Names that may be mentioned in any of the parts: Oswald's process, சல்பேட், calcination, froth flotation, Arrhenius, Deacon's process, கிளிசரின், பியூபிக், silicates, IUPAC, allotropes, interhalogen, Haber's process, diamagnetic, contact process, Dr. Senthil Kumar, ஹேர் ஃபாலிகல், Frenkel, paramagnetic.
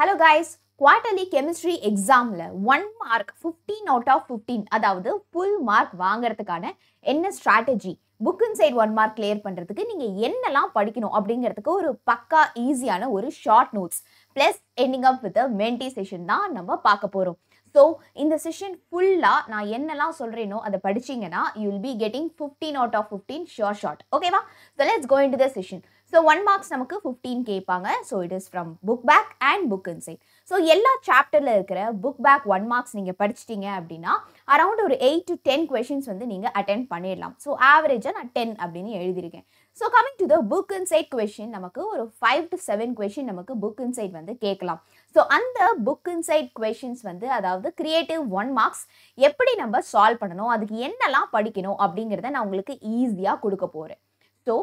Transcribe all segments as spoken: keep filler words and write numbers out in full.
Hello guys, quarterly chemistry examல one mark fifteen out of fifteen அதாவது full mark வாங்கறதுக்கான என்ன strategy? Book inside one mark clear பண்றதுக்கு நீங்க என்னலாம் படிக்கணும் அப்படிங்கிறதுக்கு ஒரு பக்கா ஈஸியான ஒரு short notes plus ending up with a mentee session தான் நம்ம பார்க்க போறோம். So இந்த session full-ஆ நான் என்னலாம் சொல்றேனோ அதை படிச்சீங்கன்னா you will be getting fifteen out of fifteen sure shot. Okay வா? So let's go into the session. So one marks நமக்கு fifteen கேட்பாங்க. So it is from book back and book inside. So எல்லா சாப்டர்ல இருக்கிற book back one marks நீங்க படிச்சிட்டீங்க அப்படின்னா around ஒரு eight to ten questions வந்து நீங்க அட்டெண்ட் பண்ணிடலாம். ஸோ ஆவரேஜாக நான் டென் அப்படின்னு எழுதியிருக்கேன். So coming to the book inside question நமக்கு ஒரு ஃபைவ் டு செவன் கொஷின் நமக்கு புக் இன்சைட் வந்து கேட்கலாம். ஸோ அந்த புக் இன்சைட் கொஷின்ஸ் வந்து அதாவது கிரியேட்டிவ் ஒன் மார்க்ஸ் எப்படி நம்ம சால்வ் பண்ணணும், அதுக்கு என்னெல்லாம் படிக்கணும் அப்படிங்கிறத நான் உங்களுக்கு ஈஸியாக கொடுக்க போகிறேன். So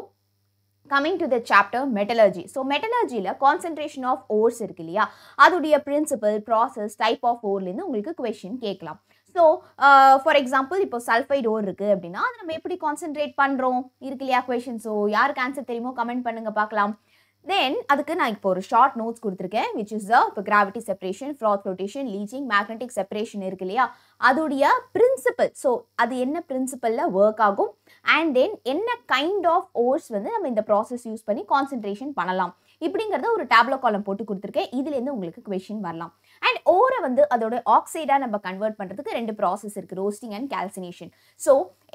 coming to the chapter metallurgy. So metallurgy la concentration of ores irukku liya adude principle process type of ore la indu ungalku question kekalam. So uh, for example ipo sulfide ore irukku appadina adha nam eppadi concentrate pandrom irukku liya question. So yarku answer theriyumo comment pannunga paakalam. Then adukku na ipo oru short notes kuduthirken which is the gravity separation, froth flotation, leaching, magnetic separation irukku liya adude principle. So adu enna principle la work agum and then என்ன kind of ores வந்து நம்ம இந்த process use பண்ணி concentration பண்ணலாம் இப்படிங்கிறத ஒரு டேப்லோ காலம் போட்டு கொடுத்துருக்கேன். இதுலேருந்து உங்களுக்கு கொஷின் வரலாம். அண்ட் ஓரை வந்து அதோட ஆக்சைடாக நம்ம கன்வெர்ட் பண்ணுறதுக்கு ரெண்டு ப்ராசஸ் இருக்குது, ரோஸ்டிங் அண்ட் கால்சினேஷன். ஸோ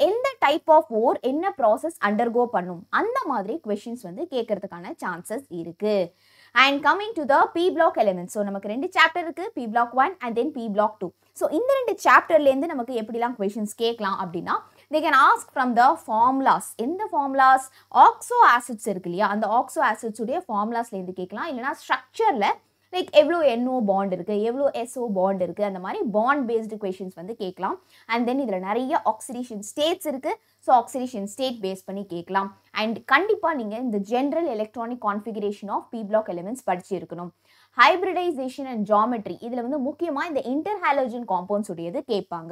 எந்த டைப் ஆஃப் ஓர் என்ன ப்ராசஸ் அண்டர்கோ பண்ணும் அந்த மாதிரி கொஷின்ஸ் வந்து கேட்கறதுக்கான சான்சஸ் இருக்குது. And coming to the P block elements. So நமக்கு ரெண்டு சாப்டர் இருக்கு, P block one and then P block two. So இந்த ரெண்டு சாப்டர்லேருந்து நமக்கு எப்படிலாம் கொஷின்ஸ் கேட்கலாம் அப்படின்னா they can ask from the formulas. எந்த formulas? ஆக்சோ ஆசிட்ஸ் இருக்கு இல்லையா, அந்த ஆக்சோ ஆசிட்ஸ் உடைய ஃபார்முலாஸ்லேருந்து கேட்கலாம். இல்லைனா ஸ்ட்ரக்சரில் லைக் எவ்வளோ என்ஓ பாண்ட் இருக்குது, எவ்வளோ எஸ்ஓ பாண்ட் இருக்குது, அந்த மாதிரி பாண்ட் பேஸ்டு கொஷின்ஸ் வந்து கேட்கலாம். அண்ட் தென் இதில் நிறைய ஆக்சிடேஷன் ஸ்டேட்ஸ் இருக்குது. ஸோ ஆக்சிடேஷன் ஸ்டேட் பேஸ் பண்ணி கேட்கலாம். அண்ட் கண்டிப்பாக நீங்கள் இந்த general electronic configuration of p block elements படிச்சிருக்கணும். ஹைப்ரிடைசேஷன் அண்ட் ஜாமெட்ரி இதில் வந்து முக்கியமாக இந்த இன்டர்ஹாலோஜன் காம்பவுண்ட்ஸ் உடையது கேட்பாங்க.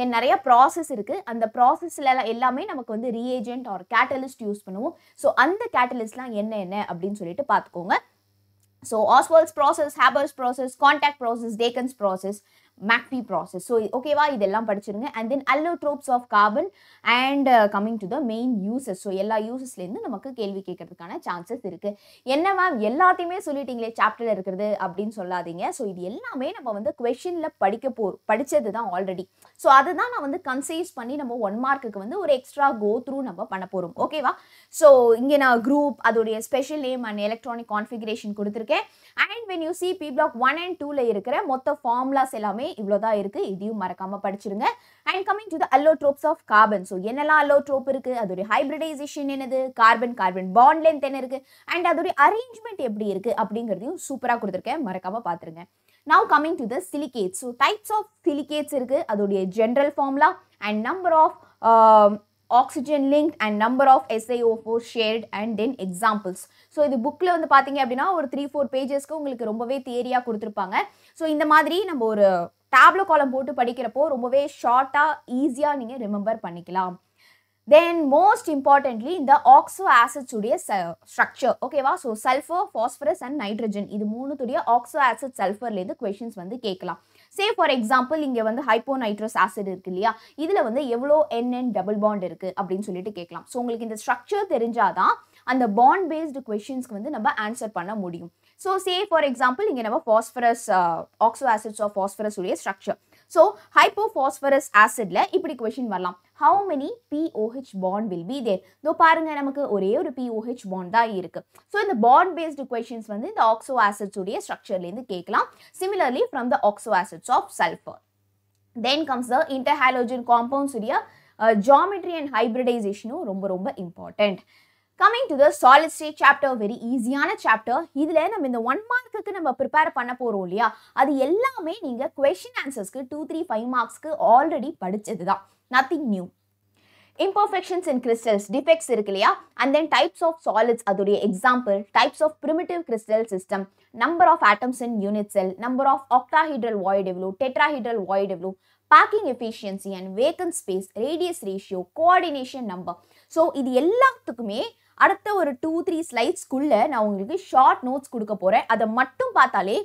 தென் நிறைய ப்ராசஸ் இருக்குது, அந்த ப்ராசஸில் எல்லாமே நமக்கு வந்து ரீஏஜென்ட் ஆர் கேட்டலிஸ்ட் யூஸ் பண்ணுவோம். ஸோ அந்த கேட்டலிஸ்ட்லாம் என்ன என்ன அப்படின்னு சொல்லிட்டு பார்த்துக்கோங்க. So Oswald's process, Haber's process, contact process, Deacon's process, M A C P process. So okay va idellam padichirunga. And then allotropes of carbon and uh, coming to the main uses. So ella uses la irundhu namakku kelvi kekkiradhukana chances irukku. Enna ma'am ellathiyume sollitingle chapter la irukkuradhu appdin solladinga. So idu ellame nama vandha question la padikka por padichadhu dhaan already. So adha dhaan na vandha concise panni nama one mark ku vandha or extra go through nama panna porom. Okay va. So inge na group adudaiya special name and electronic configuration kuduthirken. And when you see P block one and two la irukra motta formulas ellame இவ்வளோதான் இருக்குது, இதையும் மறக்காமல் படிச்சிருங்க. And coming to the allotropes of carbon. So என்னெல்லாம் allotrope இருக்குது, அதோடைய hybridisation என்னது, carbon carbon bond length என்ன இருக்குது, அண்ட் அதோடைய அரேஞ்ச்மெண்ட் எப்படி இருக்குது அப்படிங்கிறதையும் சூப்பராக கொடுத்துருக்கேன், மறக்காமல் பார்த்துருங்க. Now coming to the silicates. So types of silicates இருக்குது, அதோடைய general formula and number of oxygen linked and number of S i O four shared and then examples. So இது புக்கில் வந்து பார்த்தீங்க அப்படின்னா ஒரு த்ரீ ஃபோர் பேஜஸ்க்கு உங்களுக்கு ரொம்பவே தியரியாக கொடுத்துருப்பாங்க. ஸோ இந்த மாதிரி நம்ம ஒரு டேப்லோ காலம் போட்டு படிக்கிறப்போ ரொம்பவே ஷார்ட்டாக ஈஸியாக நீங்கள் ரிமெம்பர் பண்ணிக்கலாம். Then most importantly இந்த ஆக்சோ ஆசிட்ஸ் உடைய ஸ்ட்ரக்சர் ஓகேவா. So sulphur, phosphorus and nitrogen இது மூணுத்துடைய ஆக்சோ ஆசிட் சல்ஃபர்லேருந்து கொஷின்ஸ் வந்து கேட்கலாம். சே ஃபார் எக்ஸாம்பிள் இங்கே வந்து ஹைப்போ நைட்ரஸ் ஆசிட் இருக்கு இல்லையா, இதில் வந்து எவ்வளோ என்என் டபுள் பாண்ட் இருக்குது அப்படின்னு சொல்லிட்டு கேட்கலாம். ஸோ உங்களுக்கு இந்த ஸ்ட்ரக்சர் தெரிஞ்சாதான் அந்த பாண்ட் பேஸ்டு கொஷின்ஸ்க்கு வந்து நம்ம ஆன்சர் பண்ண முடியும். ஸோ சே ஃபார் எக்ஸாம்பிள் இங்கே நம்ம phosphorus oxo acids of phosphorus உடைய ஸ்ட்ரக்சர். ஸோ ஹைப்போஃபாஸ்பரஸ் ஆசிட்ல இப்படி கொஷின் வரலாம், how many P O H bond will be there? தோ பாருங்க நமக்கு ஒரே ஒரு P O H bond தான் இருக்கு. ஸோ இந்த bond based questions வந்து இந்த oxo acids உடைய ஸ்ட்ரக்சர்லேருந்து கேட்கலாம். Similarly from the oxo acids of sulfur. Then comes the interhalogen compounds உடைய geometry and hybridization ரொம்ப ரொம்ப important. Coming to the solid state chapter, very easy-ஆன chapter. இதில் நம்ம இந்த ஒன் மார்க்குக்கு நம்ம ப்ரிப்பேர் பண்ண போகிறோம் இல்லையா, அது எல்லாமே நீங்கள் question answersக்கு டூ த்ரீ ஃபைவ் மார்க்ஸ்க்கு ஆல்ரெடி படித்தது தான், nothing new. Imperfections in crystals, defects இருக்கு இல்லையா, and then types of solids அதோடைய example, types of primitive crystal system, number of atoms in unit cell, number of octahedral void எவ்வளோ, tetrahedral void எவ்வளோ, packing efficiency and vacant space, radius ratio, coordination number. So இது எல்லாத்துக்குமே அடுத்த ஒரு two three ஸ்லைட்ஸ்க்குள்ளே நான் உங்களுக்கு short notes கொடுக்க போகிறேன். அதை மட்டும் பார்த்தாலே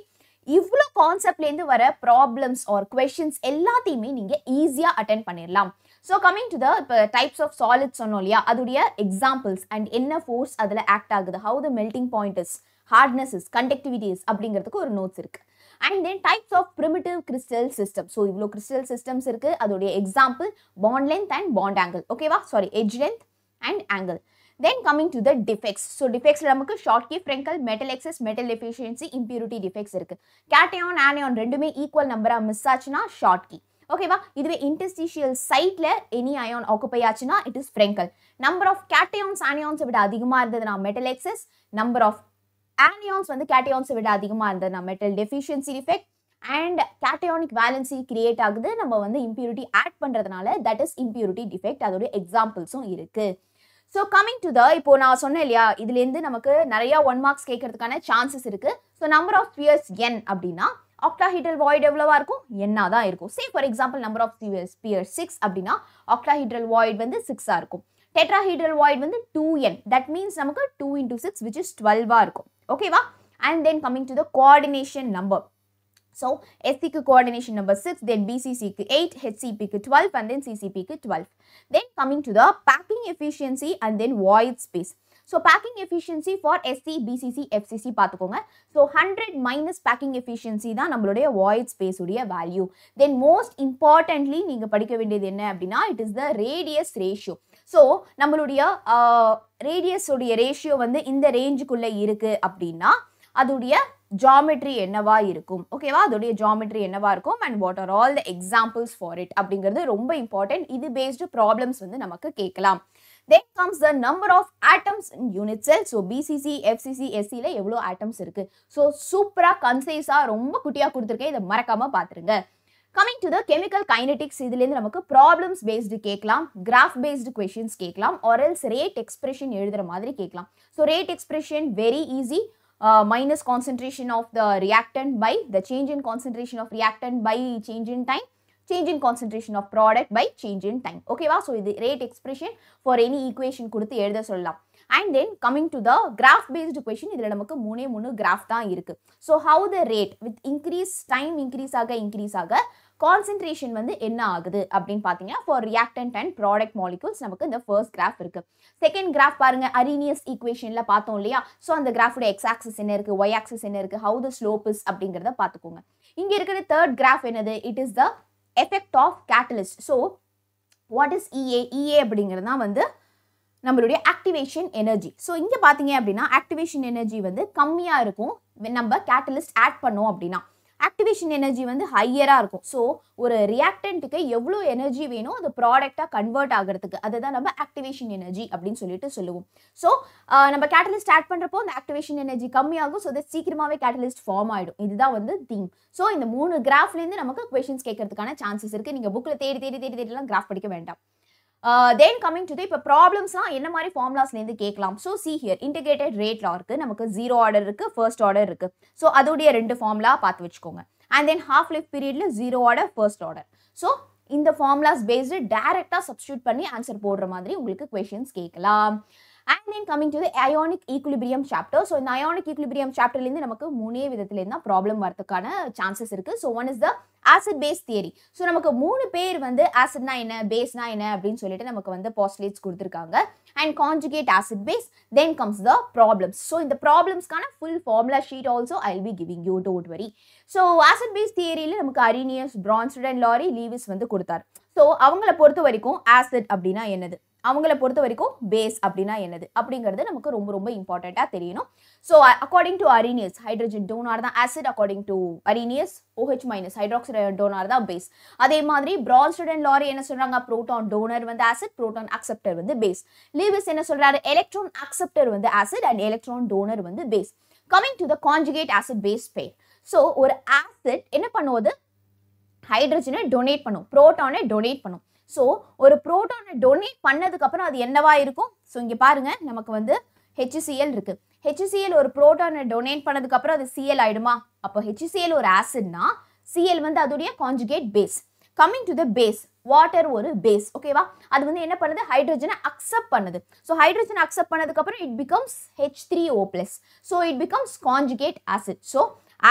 இவ்வளோ கான்செப்ட்லேருந்து வர ப்ராப்ளம்ஸ் ஆர் கொஷின்ஸ் எல்லாத்தையுமே நீங்கள் ஈஸியாக அட்டென்ட் பண்ணிடலாம். ஸோ கமிங் டு த இப்போ டைப்ஸ் ஆஃப் சாலிட்ஸ் சொன்னோம் இல்லையா, அதோடைய எக்ஸாம்பிள்ஸ் அண்ட் என்ன ஃபோர்ஸ் அதில் ஆக்ட் ஆகுது, how the melting point is, hardness is, conductivity is அப்படிங்கிறதுக்கு ஒரு நோட்ஸ் இருக்குது. And then types of primitive crystal system. So இவ்வளோ கிறிஸ்டல் சிஸ்டம்ஸ் இருக்குது, அதோடைய example bond length and bond angle, ஓகேவா, sorry edge length and angle. Then coming to the defects. So defects நமக்கு short key, Frenkel, metal excess, metal deficiency, impurity defects இருக்கு. Cation, anion ரெண்டுமே equal number ஆ miss ஆச்சுனா short key. Okay வா? இதுவே interstitial sideல any ion occupy ஆச்சுனா it is Frenkel. Number of cations, anions விட அதிகமா இருந்ததுனா metal excess, number of anions வந்து cations விட அதிகமா இருந்ததுனா metal deficiency defect, and cationic valency create ஆகுது நம்ம வந்து impurity add பண்றதுனால that is impurity defect. அதோட எக்ஸாம்பிள்ஸும் இருக்கு. ஸோ கம்மிங் டு த இப்போ நான் சொன்னேன் இல்லையா, இதுலேருந்து நமக்கு நிறையா ஒன் மார்க்ஸ் கேட்கறதுக்கான சான்சஸ் இருக்குது. So number of spheres n அப்படின்னா ஆக்டாஹீட்ரல் வாய்டு எவ்வளவா இருக்கும், என்னாக தான் இருக்கும். Say for example number of spheres sphere six அப்படின்னா ஆக்டாஹீட்ரல் வாய்டு வந்து சிக்ஸாக இருக்கும். டெட்ராஹீட்ரல் வாய்டு வந்து டூ என், தட் மீன்ஸ் நமக்கு two into six which is டுவெல்வாக இருக்கும், ஓகேவா. And then coming to the coordination number. So எஸ்சிக்கு கோஆர்டினேஷன் நம்பர் சிக்ஸ், தென் பிசிசிக்கு எயிட், ஹெச்சிபிக்கு டுவெல் அண்ட் தென் சிசிபிக்கு twelve. Then coming to the packing efficiency and then void space. So packing efficiency for S C, B C C, F C C பார்த்துக்கோங்க. So one hundred minus packing efficiency தான் நம்மளுடைய void space உடைய value. Then most importantly நீங்கள் படிக்க வேண்டியது என்ன அப்படின்னா it is the radius ratio. So நம்மளுடைய radius உடைய ratio வந்து இந்த ரேஞ்சுக்குள்ளே இருக்கு அப்படின்னா அதுடைய ஜாமெட்ரி என்னவா இருக்கும், ஓகேவா, அதோடைய ஜாமெட்ரி என்னவா இருக்கும் and what are all the examples for it அப்படிங்கிறது ரொம்ப இம்பார்ட்டன்ட். இது பேஸ்டு ப்ராப்ளம்ஸ் வந்து நமக்கு கேட்கலாம். Then comes the number of atoms in unit cell. So BCC FCC எஸ்சியில் எவ்வளோ ஆட்டம்ஸ் இருக்கு. ஸோ சூப்பராக கன்சைஸாக ரொம்ப குட்டியாக கொடுத்துருக்கேன், இதை மறக்காம பார்த்துருங்க. Coming to the chemical kinetics, இதுலேருந்து நமக்கு ப்ராப்ளம்ஸ் பேஸ்டு கேட்கலாம், கிராஃப் பேஸ்டு கொஷின்ஸ் கேட்கலாம், ஆர்எல்ஸ் ரேட் எக்ஸ்பிரஷன் எழுதுகிற மாதிரி கேட்கலாம். So rate expression very easy. Uh, minus concentration of the reactant by the change in concentration of reactant by change in time, change in concentration of product by change in time. Okay, wow? So the rate expression for any equation kuduthu ezhudha sollalam. And then coming to the graph based question, idhula namakku moone moonu graph dhaan irukku. So how the rate with increase time increase aga increase aga concentration வந்து என்ன ஆகுது அப்படின்னு பார்த்தீங்கன்னா for reactant and product molecules நமக்கு இந்த first graph இருக்கு. Second graph பாருங்க, Arrhenius equationல பார்த்தோம் இல்லையா. ஸோ அந்த கிராஃபோட x axis என்ன இருக்கு, y axis என்ன இருக்கு, how the slope is அப்படிங்கிறத பார்த்துக்கோங்க. இங்க இருக்கிற third graph என்னது, it is the effect of catalyst. So what is E A? E A அப்படிங்கிறது தான் வந்து நம்மளுடைய ஆக்டிவேஷன் எனர்ஜி. ஸோ இங்கே பார்த்தீங்க அப்படின்னா ஆக்டிவேஷன் எனர்ஜி வந்து கம்மியாக இருக்கும் நம்ம கேட்டலிஸ்ட் ஆட் பண்ணோம் அப்படின்னா, ஆக்டிவேஷன் எனர்ஜி வந்து ஹையராக இருக்கும். ஸோ ஒரு ரியாக்டன்ட்டுக்கு எவ்வளோ எனர்ஜி வேணும் அது ப்ராடக்டாக கன்வெர்ட் ஆகிறதுக்கு, அதுதான் நம்ம ஆக்டிவேஷன் எனர்ஜி அப்படின்னு சொல்லிட்டு சொல்லுவோம். ஸோ நம்ம கேட்டலிஸ்ட் ஆட் பண்ணுறப்போ அந்த ஆக்டிவேஷன் எனர்ஜி கம்மியாகும். ஸோ அது சீக்கிரமாகவே கேட்டலிஸ்ட் ஃபார்ம் ஆகிடும். இதுதான் வந்து தீம். ஸோ இந்த மூணு கிராஃப்லேருந்து நமக்கு கொஷின்ஸ் கேட்கறதுக்கான சான்சஸ் இருக்குது. நீங்கள் புக்கில் தேடி தேடி தேடி தேடிலாம் கிராஃப் படிக்க வேண்டாம். தென் கம்மிங் டு த இப்போ ப்ராப்ளம்ஸ்லாம் என்ன மாதிரி ஃபார்முலாஸ்லேருந்து கேட்கலாம். ஸோ சி ஹியர் இன்டிகிரேட்டட் ரேட்லாம் இருக்குது, நமக்கு ஜீரோ ஆர்டர் இருக்குது, ஃபர்ஸ்ட் ஆர்டர் இருக்குது. ஸோ அதோடைய ரெண்டு ஃபார்முலா பார்த்து வச்சுக்கோங்க. அண்ட் தென் ஹாஃப் லைஃப் பீரியடில் zero order first order. So இந்த ஃபார்முலாஸ் பேஸ்டு டேரெக்டாக சப்ஸ்டியூட் பண்ணி ஆன்சர் போடுற மாதிரி உங்களுக்கு கொஷின்ஸ் கேட்கலாம். And then coming to the ionic equilibrium chapter. So இந்த அயானிக் ஈக்குலிபிரியம் சாப்டர்லேருந்து நமக்கு மூணே விதத்துலேருந்து தான் ப்ராப்ளம் வரதுக்கான சான்சஸ் இருக்குது. So one is the acid base theory. So நமக்கு மூணு பேர் வந்து ஆசிட்னா என்ன பேஸ்னா என்ன அப்படின்னு சொல்லிட்டு நமக்கு வந்து பாஸ்ட்லேட்ஸ் கொடுத்துருக்காங்க. And conjugate acid base. Then comes the problems. So இந்த ப்ராப்ளம்ஸ்க்கான full formula sheet also I will be giving you, don't worry. So acid base தியரியில் நமக்கு Arrhenius, Bronsted and Lowry, Lewis வந்து கொடுத்தாரு. ஸோ அவங்கள பொறுத்த வரைக்கும் ஆசிட் அப்படின்னா என்னது, அவங்கள பொறுத்த வரைக்கும் பேஸ் அப்படின்னா என்னது அப்படிங்கிறது நமக்கு ரொம்ப ரொம்ப இம்பார்ட்டண்ட்டாக தெரியணும். So according to Arrhenius hydrogen donor தான் acid, according to Arrhenius OH minus hydroxide donor தான் பேஸ். அதே மாதிரி பிரான்ஸ்டட் அண்ட் லாரி என்ன சொல்கிறாங்க, ப்ரோட்டான் டோனர் வந்து ஆசிட், ப்ரோட்டான் அக்செப்டர் வந்து பேஸ். லீவிஸ் என்ன சொல்கிறாரு, எலக்ட்ரான் அக்செப்டர் வந்து ஆசிட் அண்ட் எலக்ட்ரான் டோனர் வந்து base. Coming to the conjugate acid base pair. So ஒரு ஆசிட் என்ன பண்ணுவது, ஹைட்ரஜனை டொனேட் பண்ணும், ப்ரோட்டானை டொனேட் பண்ணும். ஸோ ஒரு ப்ரோட்டானை டொனேட் பண்ணதுக்கப்புறம் அது என்னவா இருக்கும். ஸோ இங்கே பாருங்கள் நமக்கு வந்து ஹெச்சிசிஎல் இருக்குது. ஹெச்சிசிஎல் ஒரு ப்ரோட்டானை டொனேட் பண்ணதுக்கப்புறம் அது சிஎல் ஆகிடுமா, அப்போ ஹெச்சிசிஎல் ஒரு ஆசிட்னா சிஎல் வந்து அதோடைய conjugate base. Coming to the base, water ஒரு பேஸ், ஓகேவா. அது வந்து என்ன பண்ணுது, ஹைட்ரஜனை அக்செப்ட் பண்ணுது. ஸோ ஹைட்ரஜனை அக்செப்ட் பண்ணதுக்கப்புறம் it becomes H three O plus. So it becomes conjugate acid. So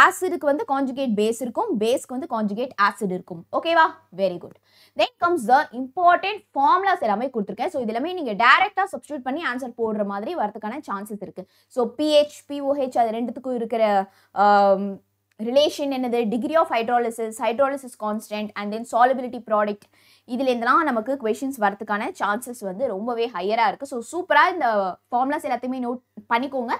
ஆசிடுக்கு வந்து கான்ஜுகேட் பேஸ் இருக்கும், பேஸ்க்கு வந்து கான்ஜுகேட் ஆசிட் இருக்கும். ஓகேவா, very good. Then comes the important formulas எல்லாமே கொடுத்துருக்கேன். ஸோ இதெல்லாமே நீங்கள் டேரெக்டாக சப்ஸ்டியூட் பண்ணி ஆன்சர் போடுற மாதிரி வரதுக்கான சான்சஸ் இருக்குது. ஸோ பிஹெச், பிஓஹெச் அது ரெண்டுத்துக்கும் இருக்கிற ரிலேஷன் என்னது, degree of hydrolysis, hydrolysis constant and then solubility product, இதுலேருந்துலாம் நமக்கு கொஷின்ஸ் வரதுக்கான சான்சஸ் வந்து ரொம்பவே ஹையராக இருக்குது. ஸோ சூப்பராக இந்த ஃபார்முலாஸ் எல்லாத்தையுமே நோட் பண்ணிக்கோங்க,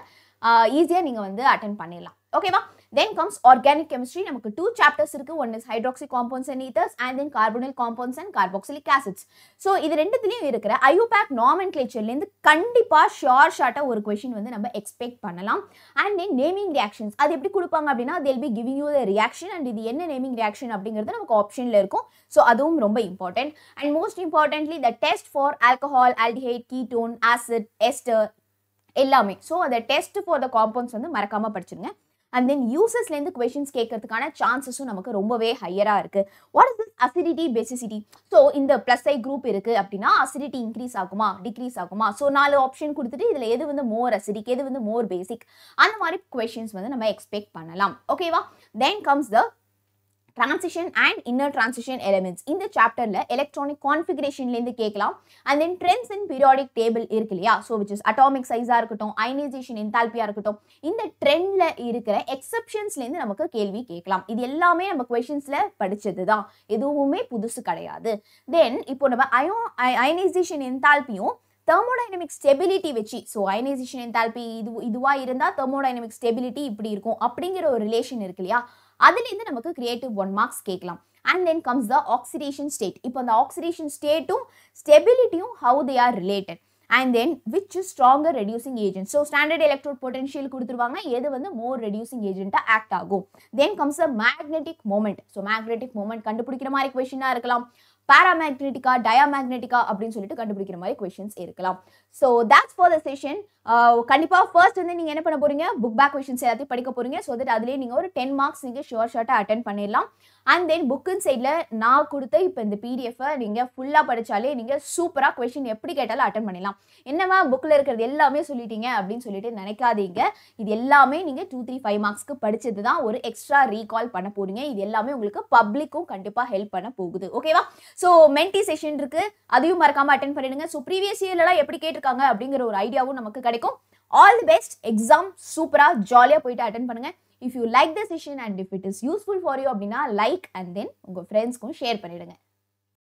ஈஸியாக நீங்கள் வந்து அட்டென்ட் பண்ணிடலாம். ஓகேவா. Then comes organic chemistry. நமக்கு two chapters இருக்கு. One is hydroxy compounds and ethers and then carbonyl compounds and carboxylic acids. So இது ரெண்டுத்துலயும் இருக்கிற I U P A C nomenclatureல இருந்து கண்டிப்பா ஷார்ட் ஷார்ட்டா ஒரு question வந்து நம்ம எக்ஸ்பெக்ட் பண்ணலாம். And then naming reactions. அது எப்படி கொடுப்பாங்க அப்படின்னா they'll be giving you the reaction and இது என்ன naming reaction அப்படிங்கிறது நமக்கு ஆப்ஷன்ல இருக்கும். ஸோ அதுவும் ரொம்ப important. And most importantly the test for alcohol, aldehyde, ketone, acid, ester எல்லாமே. ஸோ அந்த டெஸ்ட் for the compounds வந்து மறக்காம படிச்சுருங்க. And then usesலேருந்து questions கேட்கறதுக்கான சான்சஸும் நமக்கு ரொம்பவே ஹையராக இருக்குது. What is this acidity basicity? So இந்த ப்ளஸ் ஐ குரூப் இருக்குது அப்படின்னா அசிடிட்டி இன்க்ரீஸ் ஆகுமா டிக்ரீஸ் ஆகுமா? ஸோ நாலு ஆப்ஷன் கொடுத்துட்டு இதில் எது வந்து மோர் அசிடிக், எது வந்து மோர் பேசிக், அந்த மாதிரி கொஷின்ஸ் வந்து நம்ம எக்ஸ்பெக்ட் பண்ணலாம். ஓகேவா. Then comes the Transition and inner transition elements. இந்த சாப்டர்ல எலக்ட்ரானிக் கான்ஃபிகரேஷன்லேருந்து கேட்கலாம். And then trends in periodic table இருக்கு இல்லையா, ஸோ விச் இஸ் அட்டாமிக் சைஸாக இருக்கட்டும், அயனைசேஷன் என்தால்பியாக இருக்கட்டும், இந்த ட்ரெண்டில் இருக்கிற எக்ஸப்ஷன்ஸ்லேருந்து நமக்கு கேள்வி கேட்கலாம். இது எல்லாமே நம்ம கொஷின்ஸில் படித்தது தான், எதுவுமே புதுசு கிடையாது. தென் இப்போ நம்ம அயோ அயனைசேஷன் என்தால்பியும் தெர்மோடைனமிக் ஸ்டெபிலிட்டி வச்சு, ஸோ அயனைசேஷன் என்தால்பி இது இதுவாக இருந்தால் தெர்மோடைனமிக் ஸ்டெபிலிட்டி இப்படி இருக்கும் அப்படிங்கிற ஒரு ரிலேஷன் இருக்கு இல்லையா, அதுலேருந்து நமக்கு கிரியேட்டிவ் ஒன் மார்க்ஸ் கேட்கலாம். And then comes the oxidation state. இப்போ அந்த ஆக்சிடேஷன் ஸ்டேட்டும் ஸ்டெபிலிட்டியும் how they are related and then which is stronger reducing agent. So standard electrode potential கொடுத்துருவாங்க, எது வந்து மோர் ரெடியூசிங் ஏஜென்ட்டாக ஆக்ட் ஆகும். Then comes the magnetic moment. So magnetic moment கண்டுபிடிக்கிற மாதிரி கொஷினாக இருக்கலாம், பேராமேக்னெட்டிக்கா டயாமேக்னெட்டிக்கா அப்படின்னு சொல்லிட்டு கண்டுபிடிக்கிற மாதிரி கொஷின்ஸ் இருக்கலாம். So that's for the session. கண்டிப்பாக ஃபர்ஸ்ட் வந்து நீங்கள் என்ன பண்ண போகிறீங்க, புக் பேக் கொஷின்ஸ் எல்லாத்தையும் படிக்க போகிறீங்க. ஸோ தட் அதுலேயே நீங்கள் ஒரு டென் மார்க்ஸ் நீங்கள் ஷோர் ஷார்ட்டாக அட்டென்ட் பண்ணிடலாம். அண்ட் தென் புக்கின் சைடில் நான் கொடுத்த இப்போ இந்த பிடிஎஃபை நீங்கள் ஃபுல்லாக படித்தாலே நீங்கள் சூப்பராக கொஷின் எப்படி கேட்டாலும் அட்டன் பண்ணிடலாம். என்னவா புக்கில் இருக்கிறது எல்லாமே சொல்லிட்டீங்க அப்படின்னு சொல்லிட்டு நினைக்காதீங்க. இது எல்லாமே நீங்கள் டூ த்ரீ ஃபைவ் மார்க்ஸ்க்கு படித்தது தான், ஒரு எக்ஸ்ட்ரா ரீகால் பண்ண போகிறீங்க. இது எல்லாமே உங்களுக்கு பப்ளிக்கும் கண்டிப்பாக ஹெல்ப் பண்ண போகுது. ஓகேவா. ஸோ மென்டி செஷன் இருக்குது, அதையும் மறக்காமல் அட்டென்ட் பண்ணிடுங்க. ஸோ ப்ரீவியஸ் இயர்லாம் எப்படி கேட்டிருக்காங்க அப்படிங்கிற ஒரு ஐடியாவும் நமக்கு கிடைக்கும். All the best. எக்ஸாம் சூப்பராக ஜாலியாக போயிட்டு அட்டென்ட் பண்ணுங்க. If you like the session and if it is useful for you அப்படினா like and then உங்க friends க்கும் share பண்ணிடுங்க.